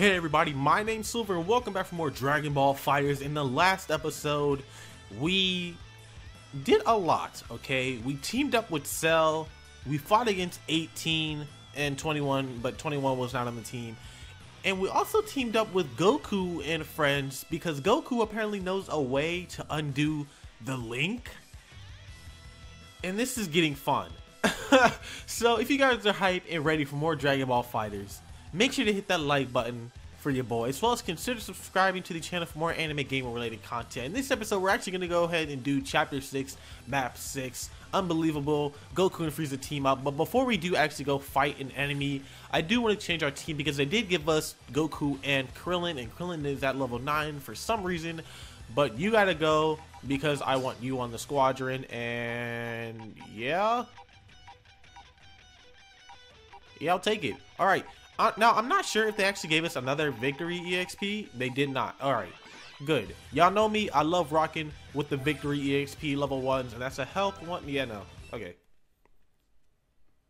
Hey everybody, my name's Silver and welcome back for more Dragon Ball FighterZ. In the last episode, we did a lot, okay? We teamed up with Cell, we fought against 18 and 21, but 21 was not on the team. And we also teamed up with Goku and friends because Goku apparently knows a way to undo the link. And this is getting fun. So if you guys are hyped and ready for more Dragon Ball FighterZ, make sure to hit that like button for your boy, as well as consider subscribing to the channel for more anime gaming related content. In this episode, we're actually going to go ahead and do Chapter 6, Map 6, Unbelievable, Goku and Frieza team up. But before we do actually go fight an enemy, I do want to change our team because they did give us Goku and Krillin is at level 9 for some reason. But you gotta go because I want you on the squadron, and yeah, I'll take it. Alright. Now, I'm not sure if they actually gave us another victory EXP. They did not. Alright, good. Y'all know me. I love rocking with the victory EXP level 1s. And that's a health one. Yeah, no. Okay.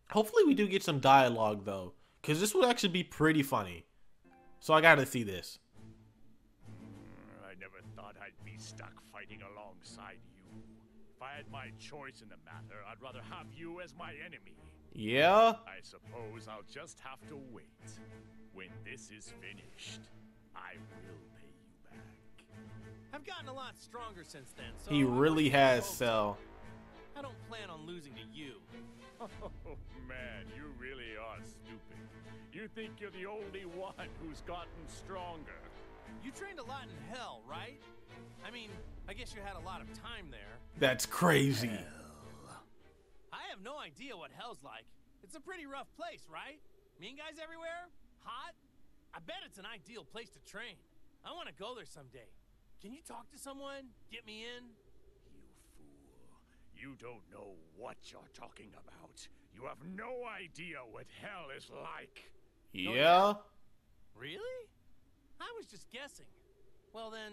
Hopefully we do get some dialogue, though, because this would actually be pretty funny. So I gotta see this. I never thought I'd be stuck fighting alongside you. If I had my choice in the matter, I'd rather have you as my enemy. Yeah? I suppose I'll just have to wait. When this is finished, I will pay you back. I've gotten a lot stronger since then, so he really has, Cell. I don't plan on losing to you. Oh, man, you really are stupid. You think you're the only one who's gotten stronger. You trained a lot in hell, right? I mean, I guess you had a lot of time there. That's crazy. Hell. I have no idea what hell's like. It's a pretty rough place, right? Mean guys everywhere? Hot? I bet it's an ideal place to train. I want to go there someday. Can you talk to someone? Get me in? You fool. You don't know what you're talking about. You have no idea what hell is like. Yeah? Really? I was just guessing. Well then,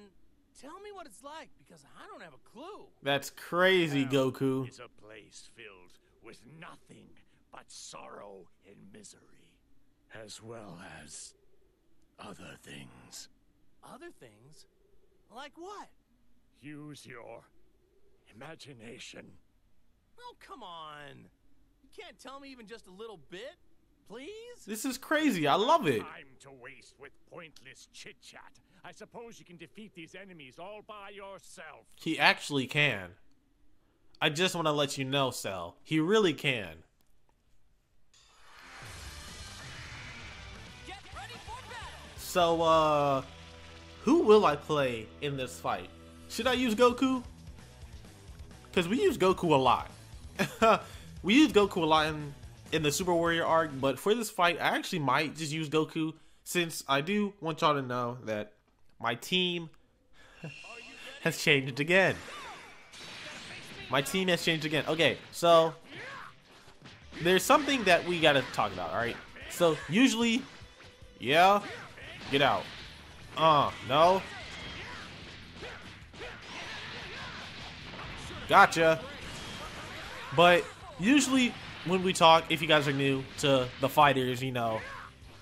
tell me what it's like, because I don't have a clue. That's crazy, Goku. It's a place filled with nothing but sorrow and misery, as well as other things. Other things? Like what? Use your imagination. Oh, come on. You can't tell me even just a little bit, please? This is crazy. I love it. Time to waste with pointless chit-chat. I suppose you can defeat these enemies all by yourself. He actually can. I just want to let you know, Cell. He really can. Get ready for battle. So, who will I play in this fight? Should I use Goku? Because we use Goku a lot. We use Goku a lot in the Super Warrior arc, but for this fight, I actually might just use Goku since I do want y'all to know that my team has changed again. My team has changed again. Okay, so there's something that we gotta talk about, alright? So usually, yeah, get out. No. Gotcha. But usually when we talk, if you guys are new to the fighters, you know,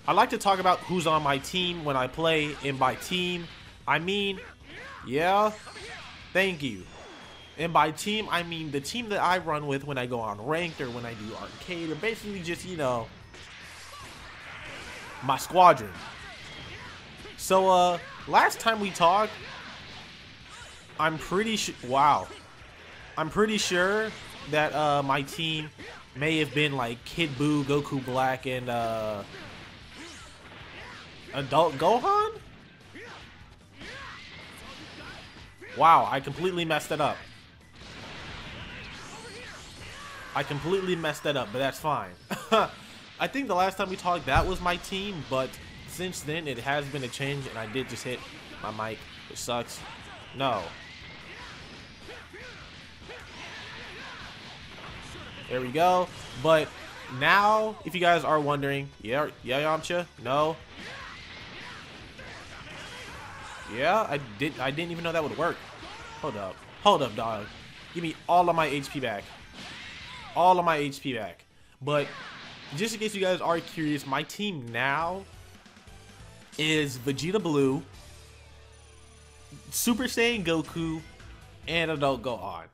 I like to talk about who's on my team when I play, and by team, I mean, yeah, thank you. And by team, I mean the team that I run with when I go on ranked or when I do arcade, or basically just, you know, my squadron. So, last time we talked, I'm pretty sure that, my team may have been like Kid Buu, Goku Black, and, Adult Gohan? Wow, I completely messed that up. I completely messed that up, but that's fine. I think the last time we talked, that was my team, but since then it has been a change, and I did just hit my mic, which sucks. No. There we go. But now, if you guys are wondering, yeah, Yamcha, no. Yeah, I didn't even know that would work. Hold up, dog. Give me all of my HP back. All of my HP back. But just in case you guys are curious, my team now is Vegeta Blue, Super Saiyan Goku, and Adult Gohan.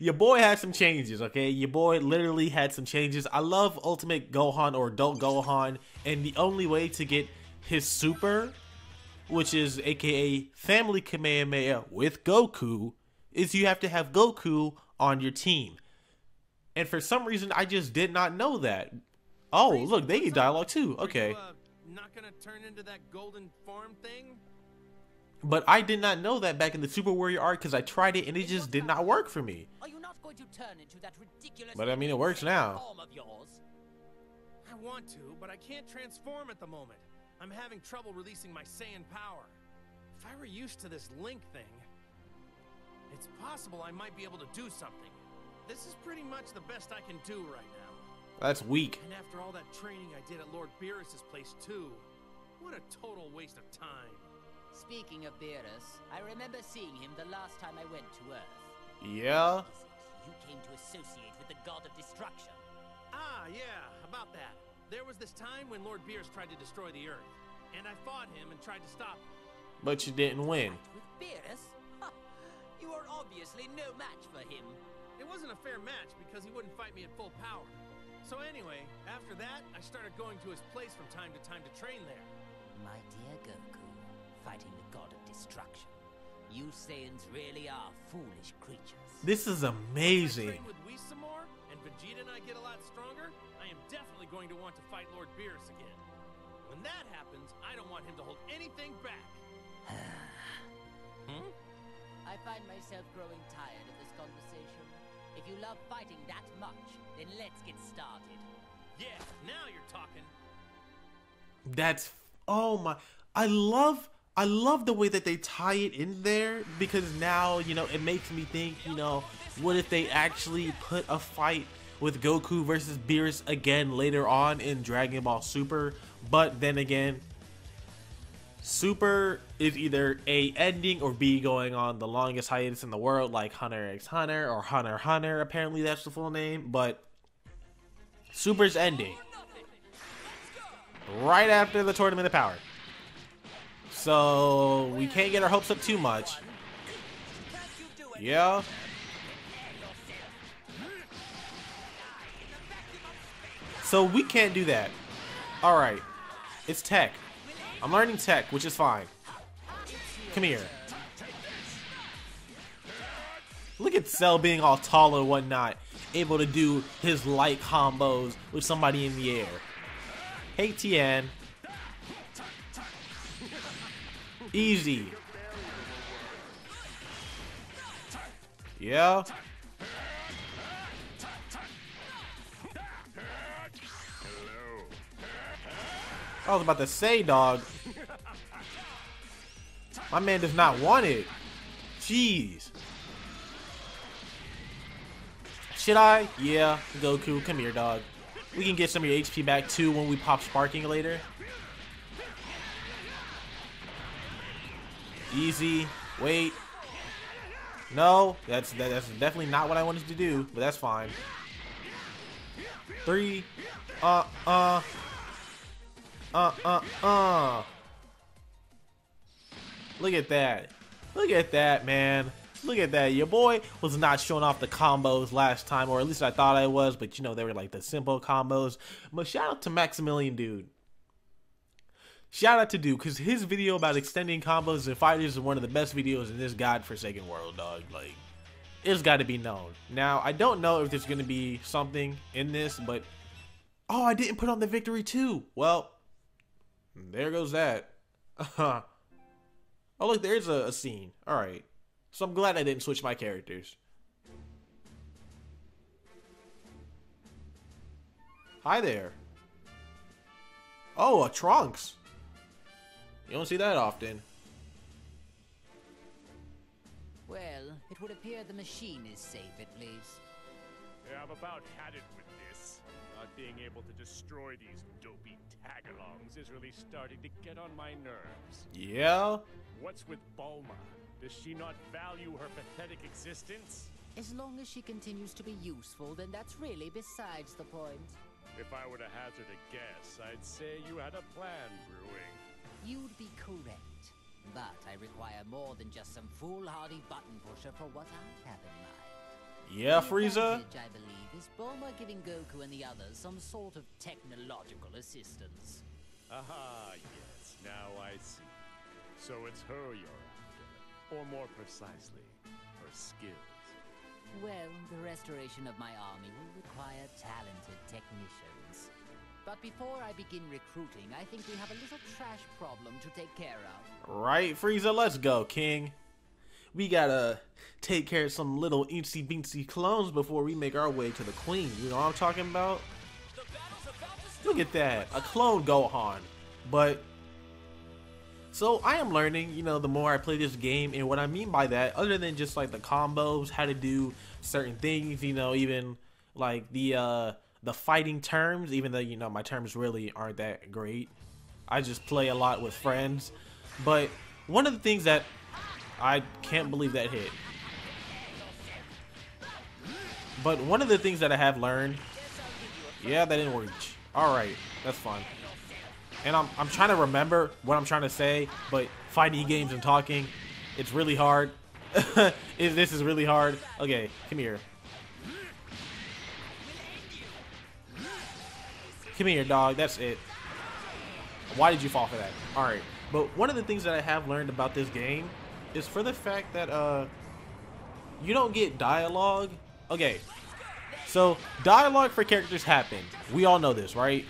Your boy had some changes, okay? Your boy literally had some changes. I love Ultimate Gohan or Adult Gohan, and the only way to get his super, which is aka Family Kamehameha with Goku, is you have to have Goku on your team. And for some reason, I just did not know that. Oh, look, they get dialogue too. Okay. Not gonna turn into that golden farm thing? But I did not know that back in the Super Warrior arc because I tried it and it just did not work for me. Are you not going to turn into that ridiculous but I mean, it works now. Form of yours? I want to, but I can't transform at the moment. I'm having trouble releasing my Saiyan power. If I were used to this Link thing, it's possible I might be able to do something. This is pretty much the best I can do right now. That's weak. And after all that training I did at Lord Beerus's place too, what a total waste of time. Speaking of Beerus, I remember seeing him the last time I went to Earth. Yeah. You came to associate with the god of destruction. Ah, yeah, about that. There was this time when Lord Beerus tried to destroy the Earth, and I fought him and tried to stop him. But you didn't win. With Beerus? Ha, you are obviously no match for him. It wasn't a fair match because he wouldn't fight me at full power. So anyway, after that, I started going to his place from time to train there. My dear Goku, fighting the god of destruction. You Saiyans really are foolish creatures. This is amazing. If I train with Whis some more, and Vegeta and I get a lot stronger, I am definitely going to want to fight Lord Beerus again. When that happens, I don't want him to hold anything back. Hmm? I find myself growing tired of this conversation. If you love fighting that much, then let's get started. Yeah, now you're talking. That's, oh my, I love the way that they tie it in there, because now, you know, it makes me think, you know, what if they actually put a fight with Goku versus Beerus again later on in Dragon Ball Super? But then again, Super is either A, ending, or B, going on the longest hiatus in the world, like Hunter x Hunter or Hunter x Hunter, apparently that's the full name, but Super's ending right after the Tournament of Power. So we can't get our hopes up too much. Yeah. So we can't do that. Alright. It's tech. I'm learning tech, which is fine. Come here. Look at Cell being all tall and whatnot, able to do his light combos with somebody in the air. Hey, Tien. Easy. Yeah. I was about to say, dog. My man does not want it. Jeez. Should I? Yeah, Goku, come here, dog. We can get some of your HP back too when we pop sparking later. Easy. Wait. No, that's definitely not what I wanted to do, but that's fine. Three. Look at that. Look at that, man. Look at that. Your boy was not showing off the combos last time, or at least I thought I was, but you know, they were like the simple combos. But shout out to Maximilian, dude. Shout out to dude, because his video about extending combos and fighters is one of the best videos in this godforsaken world, dog. Like, it's got to be known. Now, I don't know if there's going to be something in this, but... Oh, I didn't put on the victory, too. Well... There goes that. Oh, look, there's a scene. Alright. So I'm glad I didn't switch my characters. Hi there. Oh, a Trunks. You don't see that often. Well, it would appear the machine is safe at least. Yeah, I've about had it with this. Not being able to destroy these dopey tagalongs is really starting to get on my nerves. Yeah? What's with Bulma? Does she not value her pathetic existence? As long as she continues to be useful, then that's really besides the point. If I were to hazard a guess, I'd say you had a plan brewing. You'd be correct, but I require more than just some foolhardy button pusher for what I have in mind. Yeah, Frieza? The advantage, I believe, is Bulma giving Goku and the others some sort of technological assistance. Aha, yes, now I see. So it's her you're after, or more precisely, her skills. Well, the restoration of my army will require talented technicians. But before I begin recruiting, I think we have a little trash problem to take care of. Right, Frieza, let's go, King. We gotta take care of some little incy beansy clones before we make our way to the Queen. You know what I'm talking about? Look at that, a clone Gohan. But so I am learning, you know, the more I play this game, and what I mean by that, other than just like the combos, how to do certain things, you know, even like the fighting terms, even though, you know, my terms really aren't that great. I just play a lot with friends. But one of the things that I can't believe that hit. But one of the things that I have learned, yeah, that didn't work. All right, that's fine. And I'm trying to remember what I'm trying to say, but fighting games and talking, it's really hard. This is really hard. Okay, come here. Come here, dog. That's it. Why did you fall for that? All right. But one of the things that I have learned about this game is for the fact that you don't get dialogue. Okay, so dialogue for characters happen. We all know this, right?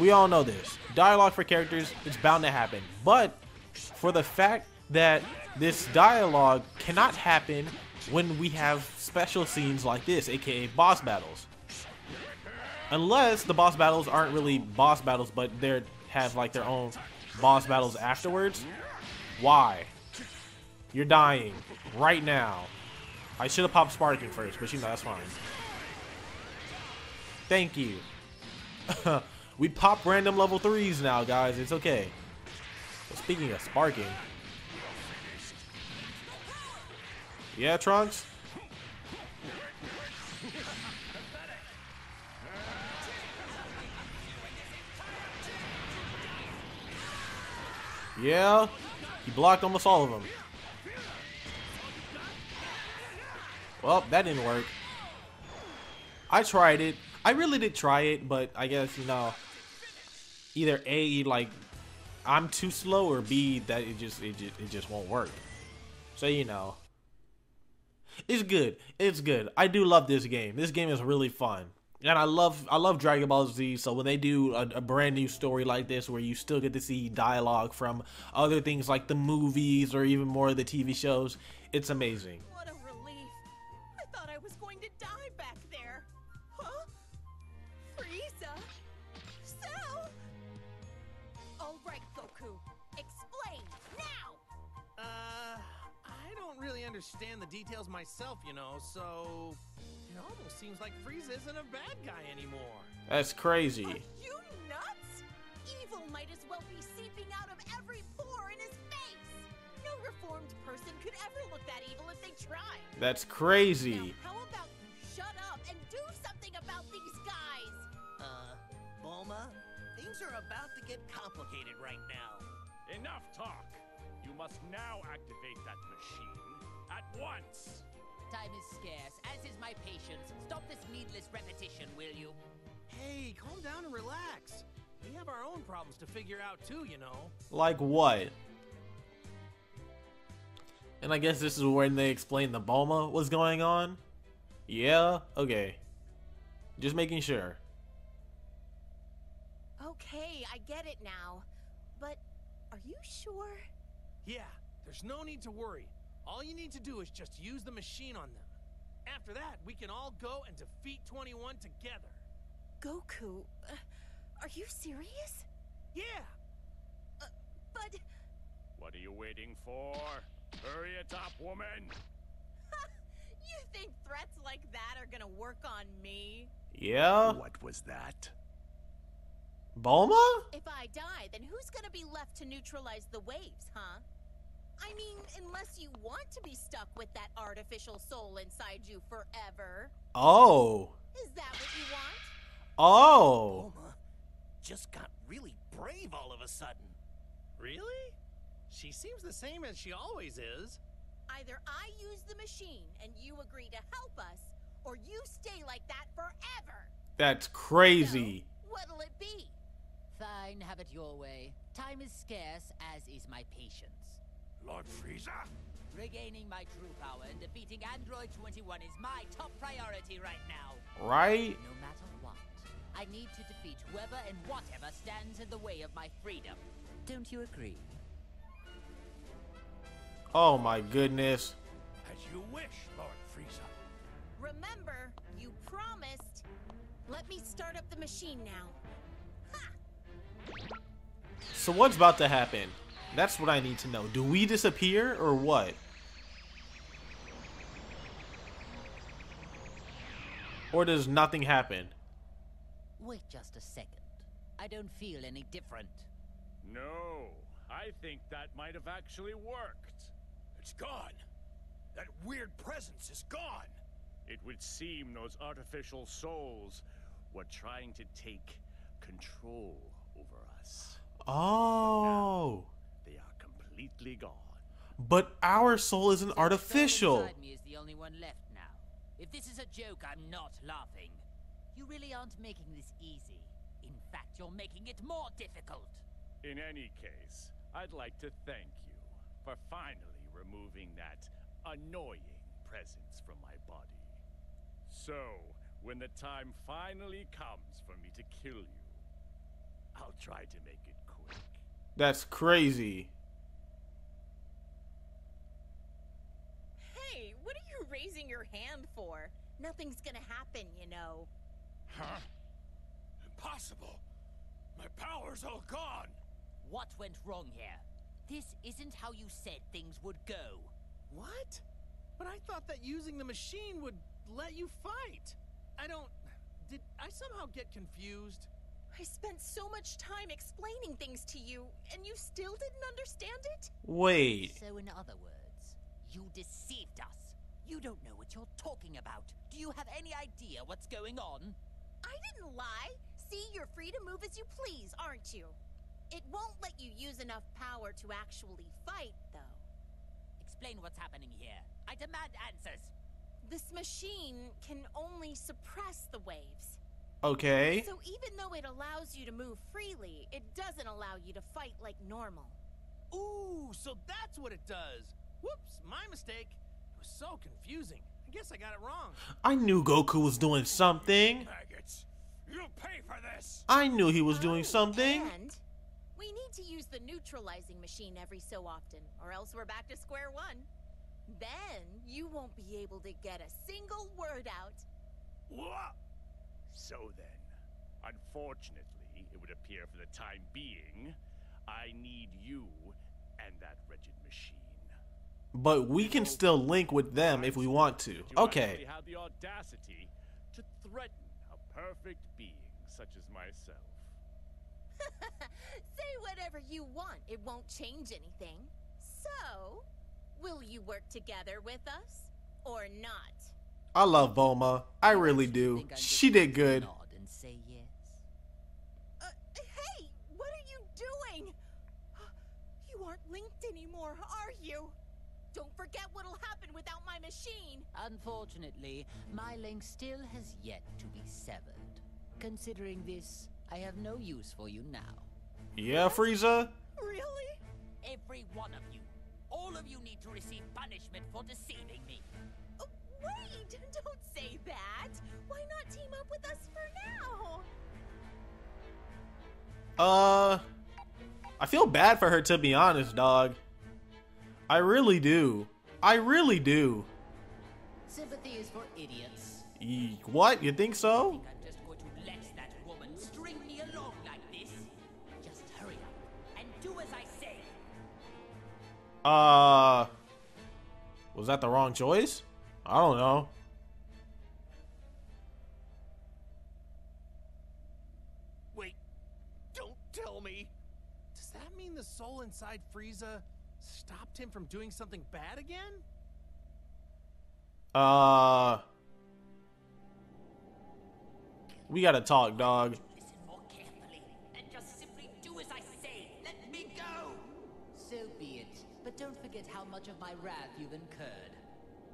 We all know this. Dialogue for characters, it's bound to happen. But for the fact that this dialogue cannot happen when we have special scenes like this, aka boss battles. Unless the boss battles aren't really boss battles, but they have like their own boss battles afterwards. Why? You're dying right now. I should have popped Sparking first, but you know, that's fine. Thank you. We pop random level 3s now, guys. It's okay. Well, speaking of Sparking. Yeah, Trunks? Yeah. He blocked almost all of them. Well, that didn't work. I tried it. I really did try it, but I guess, you know, either A, like, I'm too slow, or B, that it just won't work. So, you know, it's good. It's good. I do love this game. This game is really fun. And I love Dragon Ball Z, so when they do a brand new story like this where you still get to see dialogue from other things like the movies or even more of the TV shows, it's amazing. What a relief. I thought I was going to die back there. Huh? Frieza? Cell? All right, Goku. Explain now! I don't really understand the details myself, you know, so... It almost seems like Frieza isn't a bad guy anymore. That's crazy. Are you nuts? Evil might as well be seeping out of every pore in his face. No reformed person could ever look that evil if they tried. That's crazy. Now, how about you shut up and do something about these guys? Bulma, things are about to get complicated right now. Enough talk. You must now activate that machine at once. Time is scarce, as is my patience. Stop this needless repetition, will you? Hey, calm down and relax. We have our own problems to figure out too, you know. Like what? And I guess this is when they explain the Bulma was going on. Yeah, okay. Just making sure. Okay, I get it now. But are you sure? Yeah, there's no need to worry. All you need to do is just use the machine on them. After that, we can all go and defeat 21 together. Goku, are you serious? Yeah. But... What are you waiting for? Hurry it up, woman. You think threats like that are gonna work on me? Yeah. What was that? Bulma? If I die, then who's gonna be left to neutralize the waves, huh? I mean, unless you want to be stuck with that artificial soul inside you forever. Oh. Is that what you want? Oh. Bulma, just got really brave all of a sudden. Really? She seems the same as she always is. Either I use the machine and you agree to help us, or you stay like that forever. That's crazy. So, what'll it be? Fine, have it your way. Time is scarce, as is my patience. Lord Frieza? Regaining my true power and defeating Android 21 is my top priority right now. Right? No matter what, I need to defeat whoever and whatever stands in the way of my freedom. Don't you agree? Oh my goodness. As you wish, Lord Frieza. Remember, you promised. Let me start up the machine now. Ha! So what's about to happen? That's what I need to know. Do we disappear or what? Or does nothing happen? Wait just a second. I don't feel any different. No, I think that might have actually worked. It's gone. That weird presence is gone. It would seem those artificial souls were trying to take control over us. Oh. They are completely gone. But our soul isn't artificial. The soul inside me is the only one left now. If this is a joke, I'm not laughing. You really aren't making this easy. In fact, you're making it more difficult. In any case, I'd like to thank you for finally removing that annoying presence from my body. So, when the time finally comes for me to kill you, I'll try to make it quick. That's crazy. Hey, what are you raising your hand for? Nothing's gonna happen, you know. Huh? Impossible. My power's all gone. What went wrong here? This isn't how you said things would go. What? But I thought that using the machine would let you fight. Did I somehow get confused? I spent so much time explaining things to you, and you still didn't understand it? Wait. So in other words, you deceived us. You don't know what you're talking about. Do you have any idea what's going on? I didn't lie. See, you're free to move as you please, aren't you? It won't let you use enough power to actually fight, though. Explain what's happening here. I demand answers. This machine can only suppress the waves. Okay. So even though it allows you to move freely, it doesn't allow you to fight like normal. Ooh, so that's what it does. Whoops, my mistake. It was so confusing. I guess I got it wrong. I knew Goku was doing something. Maggots, you'll pay for this. I knew he was doing something. And we need to use the neutralizing machine every so often, or else we're back to square one. Then you won't be able to get a single word out. What? So then, unfortunately, it would appear for the time being, I need you and that wretched machine. But we can still link with them if we want to. Okay. You have the audacity to threaten a perfect being such as myself. Say whatever you want. It won't change anything. So, will you work together with us or not? I love Bulma. I really do. She did good. Hey, what are you doing? You aren't linked anymore, are you? Don't forget what'll happen without my machine. Unfortunately, my link still has yet to be severed. Considering this, I have no use for you now. Yeah, Frieza? Really? Every one of you. All of you need to receive punishment for deceiving me. Wait, don't say that. Why not team up with us for now? I feel bad for her, to be honest, dog. I really do. I really do. Sympathy is for idiots. What? You think so? I'm just going to let that woman string me along like this. Just hurry up and do as I say. Was that the wrong choice? I don't know. Wait, don't tell me. Does that mean the soul inside Frieza stopped him from doing something bad again? We gotta talk, dog. Listen more carefully and But don't forget how much of my wrath you've incurred.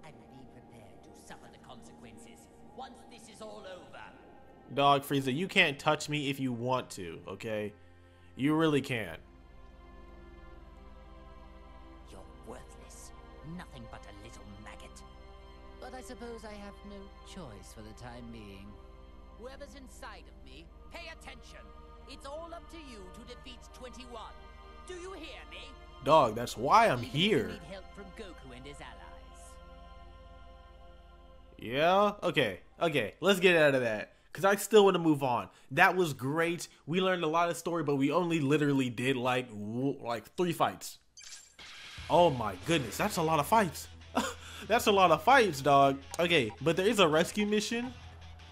And be prepared to suffer the consequences once this is all over. Dog, Frieza, you can't touch me if you want to, okay? You really can't. You're worthless. Nothing but a little maggot. But I suppose I have no choice for the time being. Whoever's inside of me, pay attention. It's all up to you to defeat 21. Do you hear me? Dog, that's why I'm here. You need help from Goku and his allies. Yeah, okay, let's get out of that. Because I still want to move on. That was great. We learned a lot of story, but we only literally did like 3 fights. Oh my goodness, that's a lot of fights. That's a lot of fights, dog. Okay, but there is a rescue mission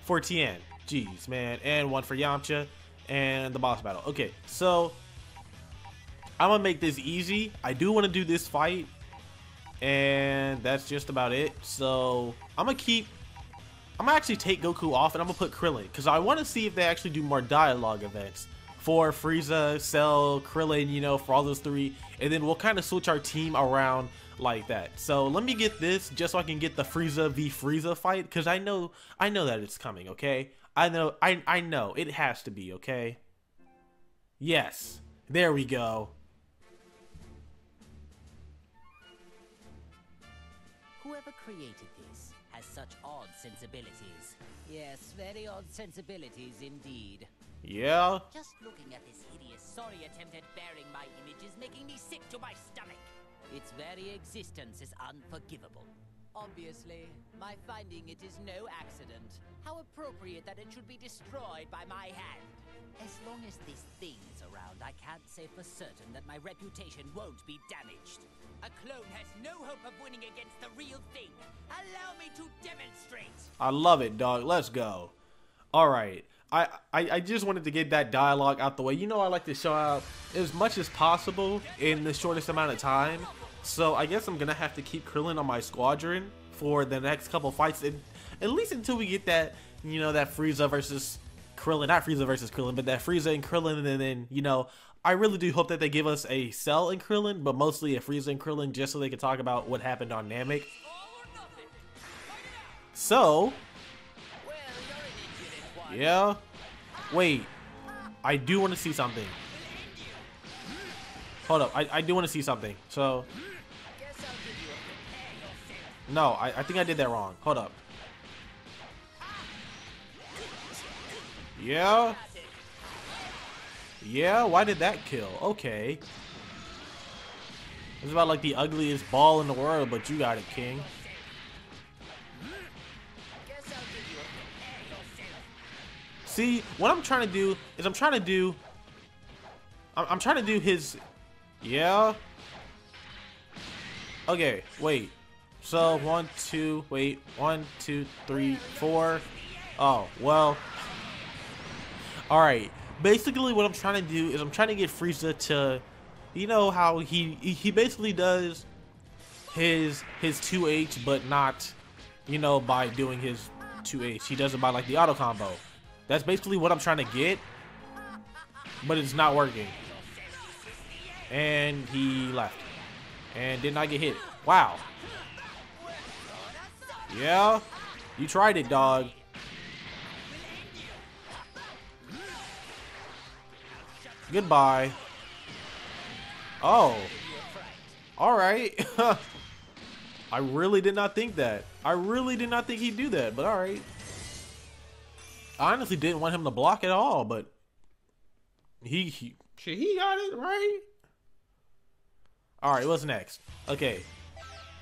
for Tien. Jeez, man. And one for Yamcha and the boss battle. Okay, so I'm going to make this easy. I do want to do this fight. And that's just about it. So I'm going to keep... I'm gonna actually take Goku off and I'm gonna put Krillin because I want to see if they actually do more dialogue events for Frieza, Cell, Krillin, you know, for all those 3, and then we'll kind of switch our team around like that. So let me get this just so I can get the Frieza v Frieza fight because I know that it's coming. Okay, I know it has to be. Okay, yes, there we go. Whoever created this has such odd sensibilities. Yes, very odd sensibilities indeed. Yeah. Just looking at this hideous, sorry attempt at bearing my image is making me sick to my stomach. Its very existence is unforgivable. Obviously, my finding it is no accident. How appropriate that it should be destroyed by my hand. As long as this thing is around, I can't say for certain that my reputation won't be damaged. A clone has no hope of winning against the real thing. Allow me to demonstrate. I love it, dog. Let's go. All right. I just wanted to get that dialogue out the way. You know, I like to show out as much as possible in the shortest amount of time. So I guess I'm going to have to keep Krillin on my squadron for the next couple fights. And at least until we get that, you know, that Frieza versus Krillin, not Frieza versus Krillin, but that Frieza and Krillin, and then, you know, I really do hope that they give us a Cell and Krillin, but mostly a Frieza and Krillin, just so they can talk about what happened on Namek. So, yeah, wait, I do want to see something. Hold up, I do want to see something. So, no, I think I did that wrong. Hold up. Yeah. Yeah, why did that kill? Okay. It's about like the ugliest ball in the world, but you got it, King. See, what I'm trying to do is I'm trying to do his... Yeah. Okay, wait. So, 1, 2... Wait. 1, 2, 3, 4... Oh, well... Alright, basically what I'm trying to do is I'm trying to get Frieza to, you know how he basically does his 2H, but not, you know, by doing his 2H. He does it by like the auto combo. That's basically what I'm trying to get, but it's not working. And he left. And did not get hit. Wow. Yeah, you tried it, dog. Goodbye. Oh. Alright. I really did not think that. I really did not think he'd do that, but alright. I honestly didn't want him to block at all, but he got it, right? Alright, what's next? Okay.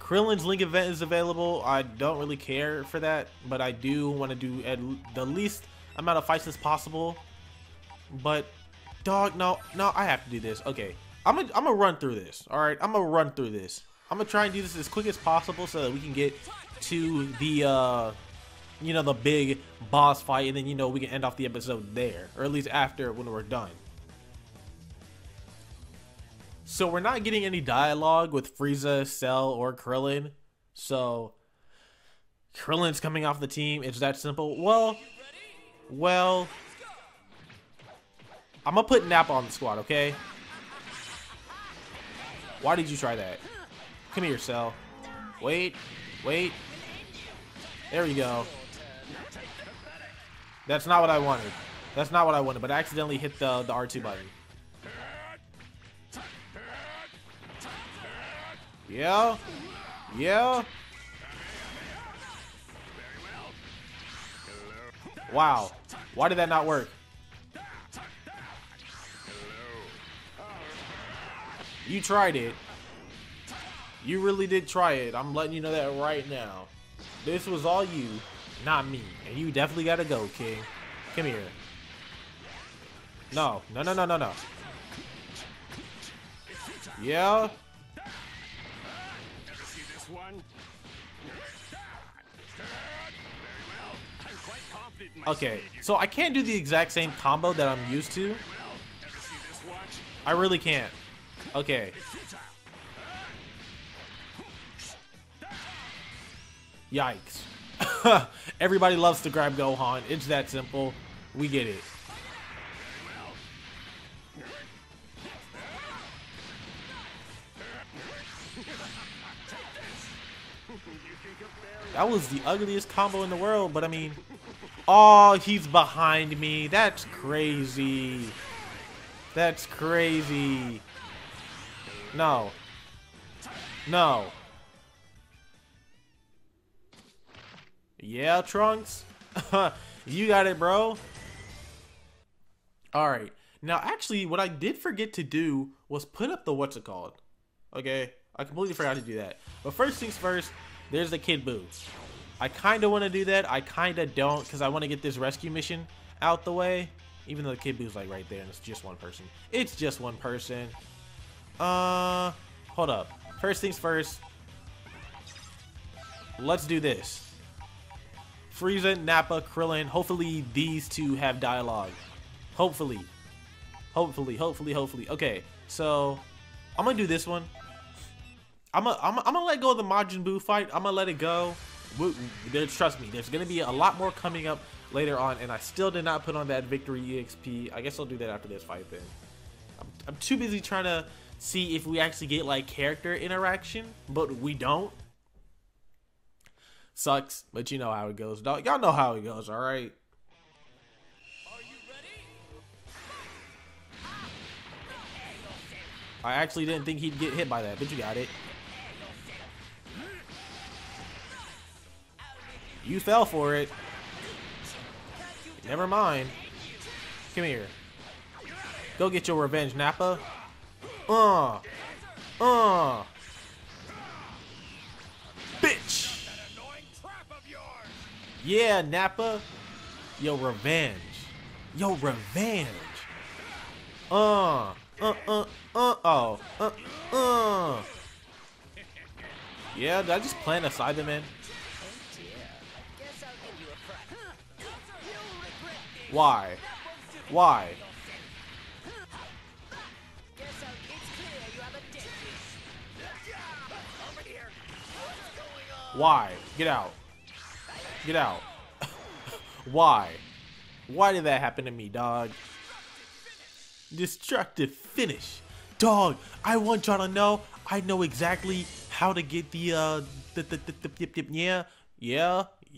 Krillin's link event is available. I don't really care for that, but I do want to do at the least amount of fights as possible. But dog, no, I have to do this. Okay, I'm gonna run through this. All right, I'm gonna run through this. I'm gonna try and do this as quick as possible so that we can get to the, you know, the big boss fight, and then, you know, we can end off the episode there, or at least after when we're done. So we're not getting any dialogue with Frieza, Cell, or Krillin. So Krillin's coming off the team. It's that simple. Well. I'm gonna put Nappa on the squad, okay? Why did you try that? Come here, Cell. Wait, wait. There we go. That's not what I wanted. That's not what I wanted, but I accidentally hit the R2 button. Yeah. Yeah. Wow. Why did that not work? You tried it. You really did try it. I'm letting you know that right now. This was all you, not me. And you definitely gotta go, King. Come here. No. No, no, no, no, no. Yeah. Okay, so I can't do the exact same combo that I'm used to. I really can't. Okay. Yikes. Everybody loves to grab Gohan. It's that simple. We get it. That was the ugliest combo in the world, but I mean... Oh, he's behind me. That's crazy. That's crazy. No. No. Yeah, Trunks. You got it, bro. Alright. Now, actually, what I did forget to do was put up the what's it called. Okay. I completely forgot to do that. But first things first, there's the Kid Buu. I kind of want to do that. I kind of don't, because I want to get this rescue mission out the way. Even though the Kid Buu's like right there and it's just one person. It's just one person. Hold up. First things first. Let's do this. Frieza, Nappa, Krillin. Hopefully these two have dialogue. Hopefully. Hopefully, hopefully, hopefully. Okay, so I'm going to do this one. I'm gonna let go of the Majin Buu fight. I'm gonna let it go. Trust me, there's gonna be a lot more coming up later on, and I still did not put on that victory EXP. I guess I'll do that after this fight then. I'm too busy trying to see if we actually get like character interaction, but we don't. Sucks, but you know how it goes, dog. Y'all know how it goes, all right? Are you ready? I actually didn't think he'd get hit by that, but you got it. You fell for it. Never mind. Come here. Go get your revenge, Nappa. Bitch. Yeah, Nappa. Yo, revenge. Yo, revenge. Yeah, did I just plant a Cyberman? Why? Why? Why? Get out. Get out. Why? Why did that happen to me, dog? Destructive finish. Dog, I want y'all to know, I know exactly how to get the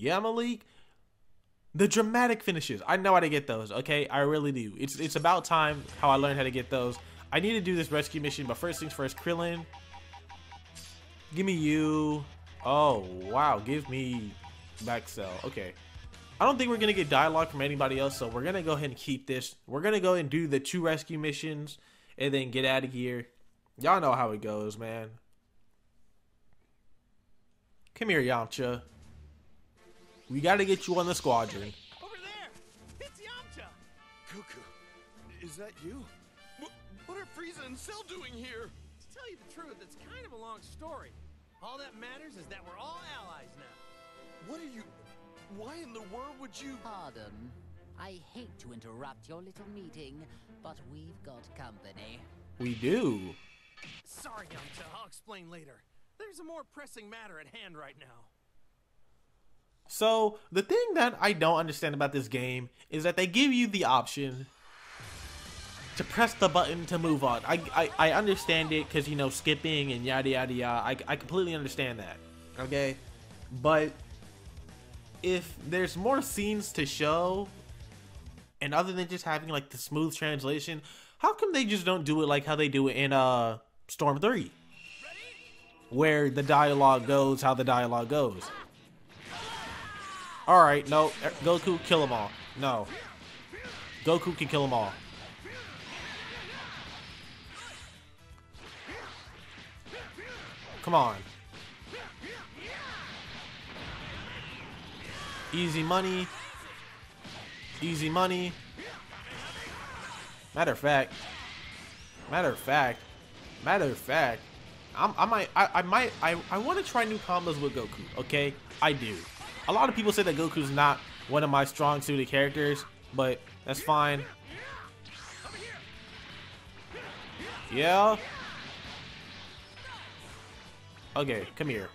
Malik. The dramatic finishes. I know how to get those, okay? I really do. It's about time how I learned how to get those. I need to do this rescue mission, but first things first, Krillin. Give me you. Oh, wow. Give me back Cell. Okay. I don't think we're going to get dialogue from anybody else, so we're going to go ahead and keep this. We're going to go and do the 2 rescue missions and then get out of here. Y'all know how it goes, man. Come here, Yamcha. We gotta get you on the squadron. Over there! It's Yamcha! Goku, is that you? What are Frieza and Cell doing here? To tell you the truth, it's kind of a long story. All that matters is that we're all allies now. What are you... Why in the world would you... Pardon. I hate to interrupt your little meeting, but we've got company. We do. Sorry, Yamcha. I'll explain later. There's a more pressing matter at hand right now. So, the thing that I don't understand about this game is that they give you the option to press the button to move on. I understand it because, you know, skipping and yada yada yada. I completely understand that, okay? But if there's more scenes to show, and other than just having like the smooth translation, how come they just don't do it like how they do it in Storm 3? Where the dialogue goes how the dialogue goes. Alright, no. Goku, kill them all. No. Goku can kill them all. Come on. Easy money. Easy money. Matter of fact. I want to try new combos with Goku, okay? I do. A lot of people say that Goku's not one of my strong suited characters, but that's fine. Yeah. Okay, come here.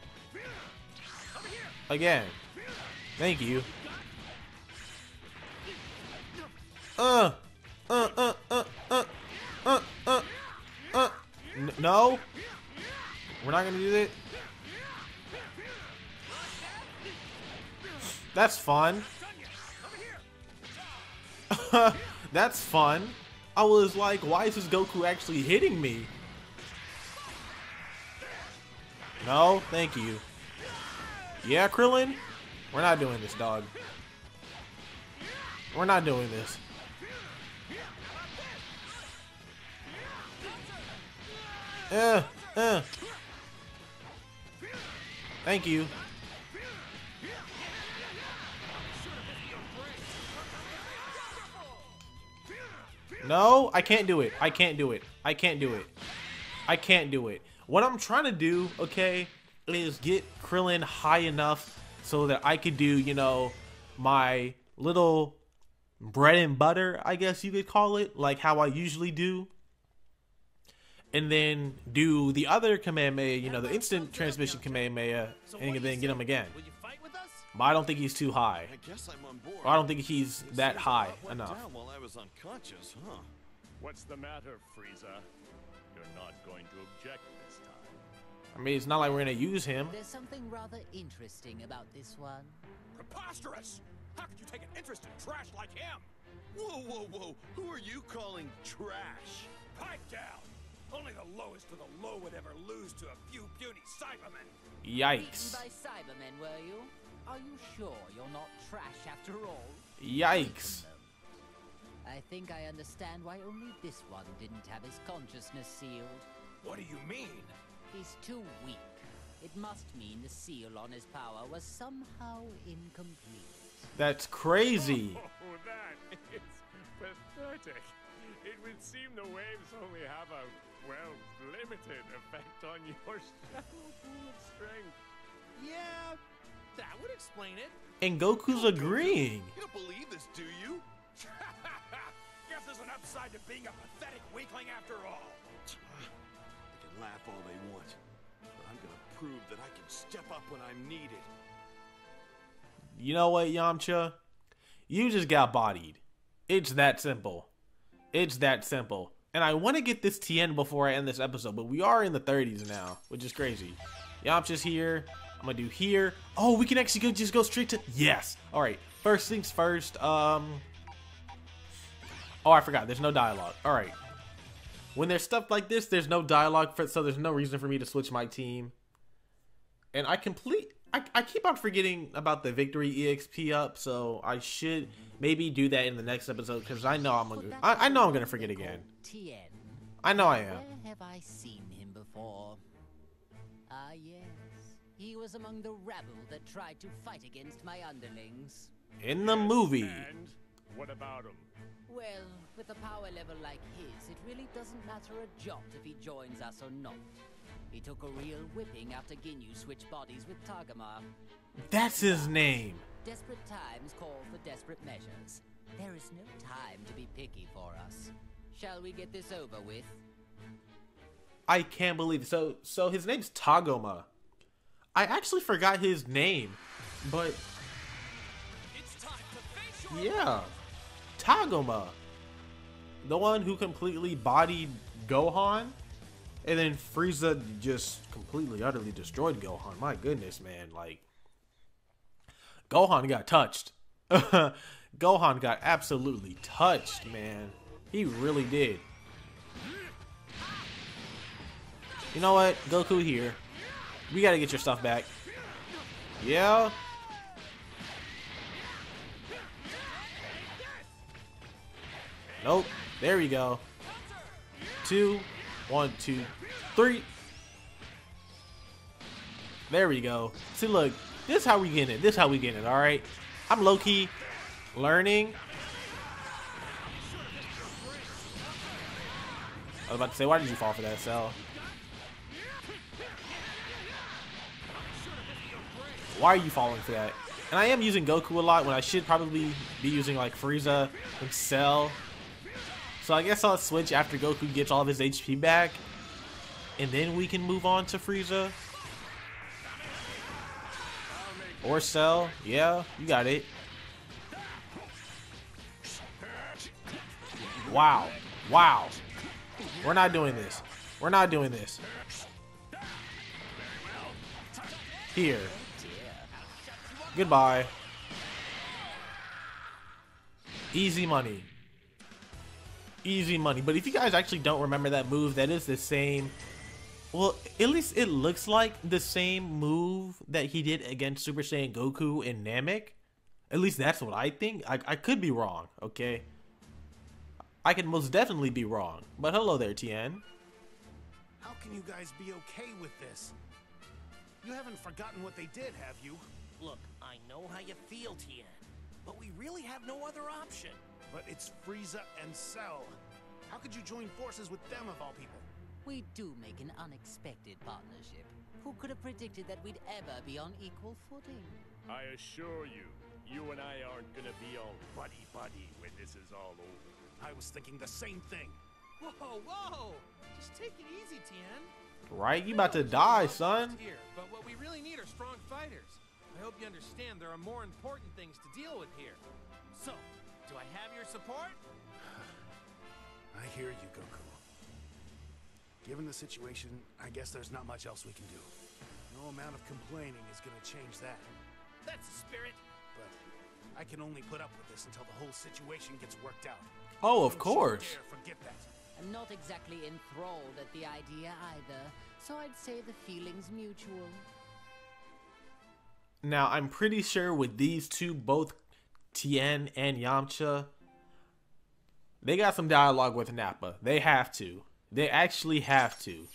Again. Thank you. No. We're not gonna do that. That's fun. That's fun. I was like, why is this Goku actually hitting me? No, thank you. Yeah, Krillin? We're not doing this, dog. We're not doing this. Thank you. No, I can't do it. I can't do it. I can't do it. I can't do it. What I'm trying to do, okay, is get Krillin high enough so that I could do, you know, my little bread and butter, I guess you could call it, like how I usually do. And then do the other Kamehameha, you know, the instant transmission Kamehameha, and then get him again. But I don't think he's too high. Or I don't think he's that high enough. What's the matter, Frieza? You're not going to object this time. I mean, it's not like we're gonna use him. There's something rather interesting about this one. Preposterous! How could you take an interest in trash like him? Whoa, whoa, whoa! Who are you calling trash? Pipe down! Only the lowest of the low would ever lose to a few puny Cybermen. Yikes. Beaten by Cybermen, were you? Are you sure you're not trash after all? Yikes. I think I understand why only this one didn't have his consciousness sealed. What do you mean? He's too weak. It must mean the seal on his power was somehow incomplete. That's crazy. Oh, that is pathetic. It would seem the waves only have a, well, limited effect on your shallow pool of strength. Yeah, that would explain it. And Goku's agreeing. You don't believe this, do you? Guess there's an upside to being a pathetic weakling after all. They can laugh all they want, but I'm gonna prove that I can step up when I'm needed. You know what, Yamcha? You just got bodied. It's that simple. It's that simple. And I want to get this Tien before I end this episode, but we are in the 30s now, which is crazy. Yamcha's here. I'm going to do here. Oh, we can actually go, just go straight to... Yes. All right. First things first. Oh, I forgot. There's no dialogue. All right. When there's stuff like this, there's no dialogue, so there's no reason for me to switch my team. And I keep on forgetting about the victory EXP up, so I should maybe do that in the next episode because I know I'm gonna forget again. Tien. I know I am. Where have I seen him before? Ah yes, he was among the rabble that tried to fight against my underlings. In the movie. And what about him? Well, with a power level like his, it really doesn't matter a jot if he joins us or not. He took a real whipping after Ginyu switched bodies with Tagoma. That's his name. Desperate times call for desperate measures. There is no time to be picky for us. Shall we get this over with? I can't believe it. So his name's Tagoma. I actually forgot his name, but it's time to face your... Yeah. Tagoma. the one who completely bodied Gohan, and then Frieza just completely, utterly destroyed Gohan. My goodness, man. Like, Gohan got touched. Gohan got absolutely touched, man. He really did. You know what? Goku here. We gotta get your stuff back. Yeah. Nope. There we go. 2, 1, 2, 3. There we go. See, look. This is how we get it. This is how we get it, alright? I'm low-key learning. I was about to say, why did you fall for that, Cell? Why are you falling for that? And I am using Goku a lot when I should probably be using, like, Frieza and Cell. So I guess I'll switch after Goku gets all of his HP back. And then we can move on to Frieza. Or Cell. Yeah, you got it. Wow. Wow. We're not doing this. We're not doing this. Here. Goodbye. Easy money. Easy money. But if you guys actually don't remember that move, that is the same... Well, at least it looks like the same move that he did against Super Saiyan Goku and Namek. At least that's what I think. I could be wrong, okay? I could most definitely be wrong. But hello there, Tien. How can you guys be okay with this? You haven't forgotten what they did, have you? Look, I know how you feel, Tien. But we really have no other option. But it's Frieza and Cell. How could you join forces with them of all people? We do make an unexpected partnership. Who could have predicted that we'd ever be on equal footing? I assure you, you and I aren't gonna be all buddy-buddy when this is all over. I was thinking the same thing. Whoa, whoa! Just take it easy, Tien. Right? You about to die, son. Here, but what we really need are strong fighters. I hope you understand there are more important things to deal with here. So, do I have your support? I hear you, Goku. Given the situation, I guess there's not much else we can do. No amount of complaining is gonna change that. That's the spirit! But I can only put up with this until the whole situation gets worked out. Oh, of course! Forget that. I'm not exactly enthralled at the idea either, so I'd say the feeling's mutual. Now, I'm pretty sure with these two, both Tien and Yamcha, they got some dialogue with Nappa. They have to. They actually have to.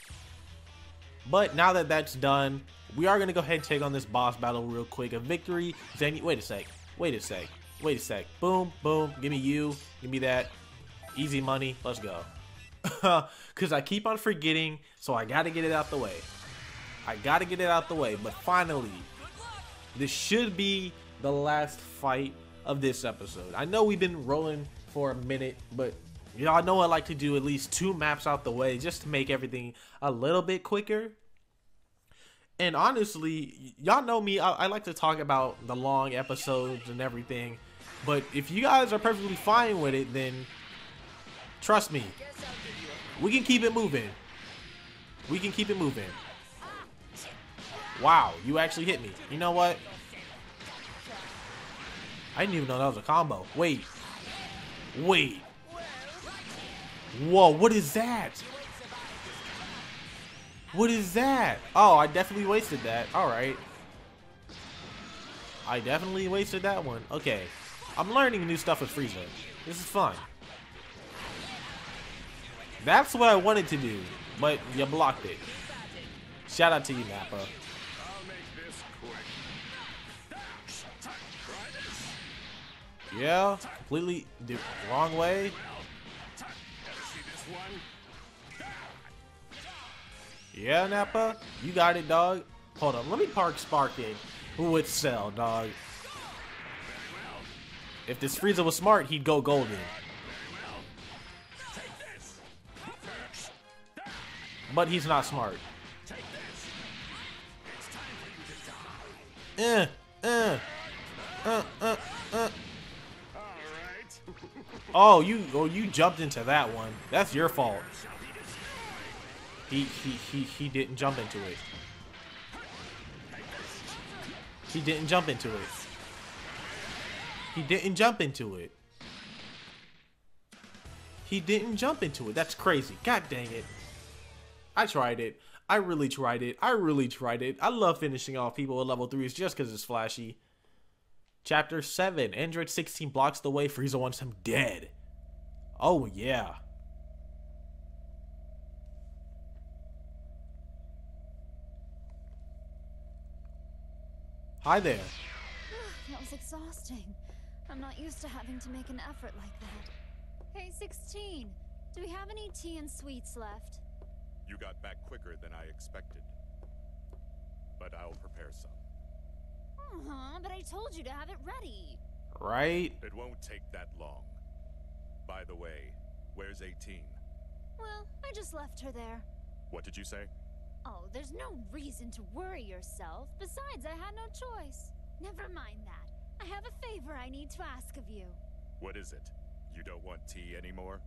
But now that that's done, we are going to go ahead and take on this boss battle real quick. A victory. Wait a sec. Wait a sec. Wait a sec. Boom. Boom. Give me you. Give me that. Easy money. Let's go. Because I keep on forgetting, so I got to get it out the way. I got to get it out the way. But finally, this should be the last fight of this episode. I know we've been rolling for a minute, but... You know, I know I like to do at least 2 maps out the way just to make everything a little bit quicker. And honestly, y'all know me, I like to talk about the long episodes and everything. But if you guys are perfectly fine with it, then trust me, we can keep it moving. We can keep it moving. Wow, you actually hit me. You know what? I didn't even know that was a combo. Wait. Wait. Whoa, what is that? What is that? Oh, I definitely wasted that. Alright. I definitely wasted that one. Okay. I'm learning new stuff with Frieza. This is fun. That's what I wanted to do, but you blocked it. Shout out to you, Nappa. Yeah, completely the wrong way. Yeah, Nappa, you got it, dog. Hold on, let me park Sparking. Who would sell, dog? If this Frieza was smart, he'd go golden. But he's not smart. Oh, you jumped into that one. That's your fault. He didn't jump into it. He didn't jump into it. He didn't jump into it. He didn't jump into it. That's crazy. God dang it. I tried it. I really tried it. I really tried it. I love finishing off people at level 3s just because it's flashy. Chapter 7. Android 16 blocks the way. Frieza wants him dead. Oh, yeah. Hi there. That was exhausting. I'm not used to having to make an effort like that. Hey, 16. Do we have any tea and sweets left? You got back quicker than I expected. But I'll prepare some. Uh-huh, but I told you to have it ready. Right? It won't take that long. By the way, where's 18? Well, I just left her there. What did you say? Oh, there's no reason to worry yourself. Besides, I had no choice. Never mind that. I have a favor I need to ask of you. What is it? You don't want tea anymore?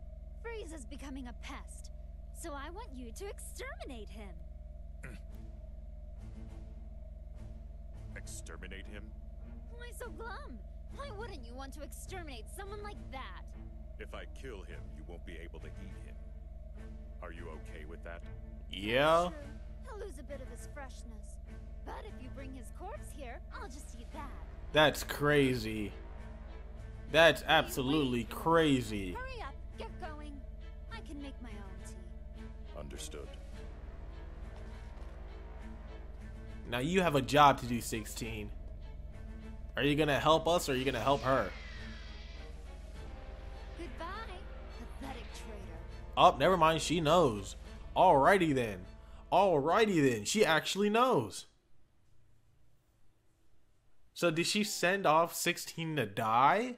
Frieza's becoming a pest. So I want you to exterminate him. Exterminate him? Why so glum? Why wouldn't you want to exterminate someone like that? If I kill him, you won't be able to eat him. Are you okay with that? Yeah. Sure. He'll lose a bit of his freshness. But if you bring his corpse here, I'll just eat that. That's crazy. That's absolutely crazy. Hurry up, get going. I can make my own tea. Understood. Now you have a job to do, 16. Are you gonna help us or are you gonna help her? Goodbye, pathetic traitor. Oh, never mind, she knows. Alrighty then. Alrighty then. She actually knows. So did she send off 16 to die?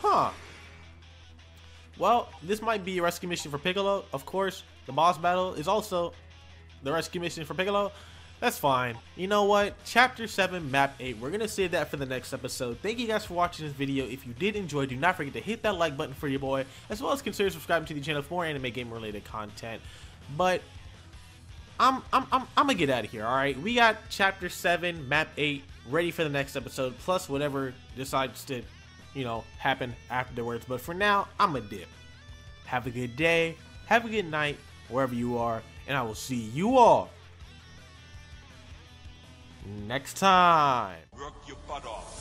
Huh. Well, this might be a rescue mission for Piccolo, of course. The boss battle is also the rescue mission for Piccolo. That's fine. You know what? Chapter 7, Map 8. We're going to save that for the next episode. Thank you guys for watching this video. If you did enjoy, do not forget to hit that like button for your boy, as well as consider subscribing to the channel for more anime game related content. But I'm going to get out of here, all right? We got Chapter 7, Map 8 ready for the next episode, plus whatever decides to, you know, happen afterwards. But for now, I'm a dip. Have a good day. Have a good night, wherever you are, and I will see you all next time. Work your butt off.